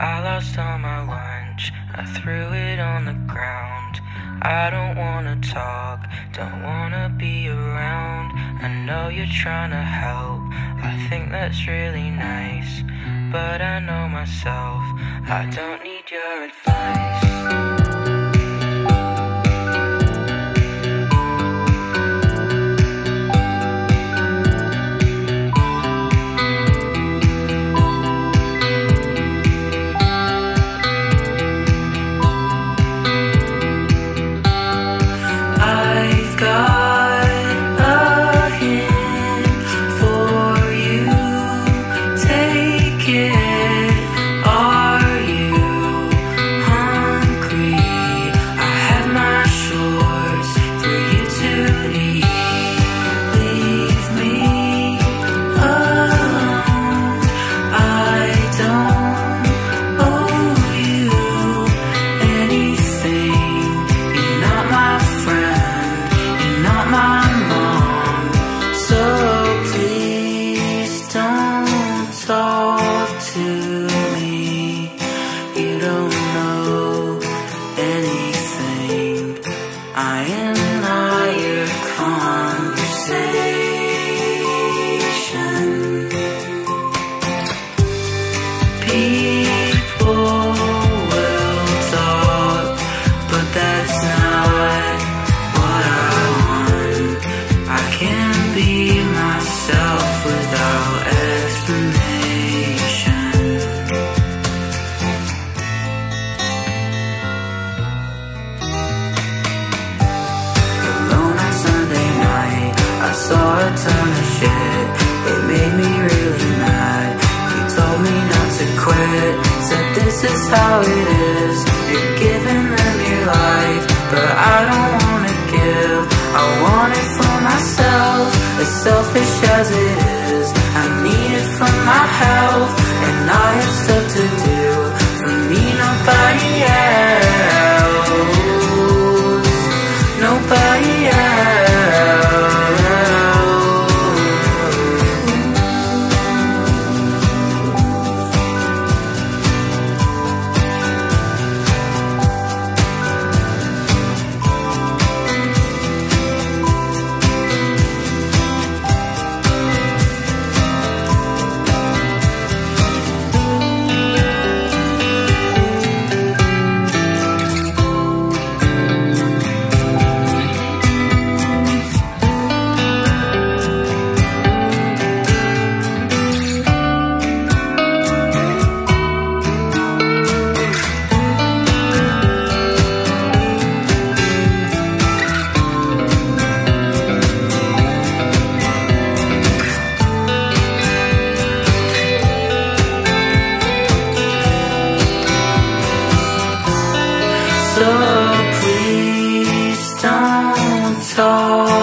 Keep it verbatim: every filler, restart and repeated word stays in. I lost all my lunch, I threw it on the ground. I don't wanna talk, don't wanna be around. I know you're trying to help, I think that's really nice, but I know myself, I don't need your advice. This is how it is, you're giving them your life, but I don't wanna give, I want it for myself. As selfish as it is, I need it for my health, and I have stuff to do, for me nobody else, nobody else. So please don't talk.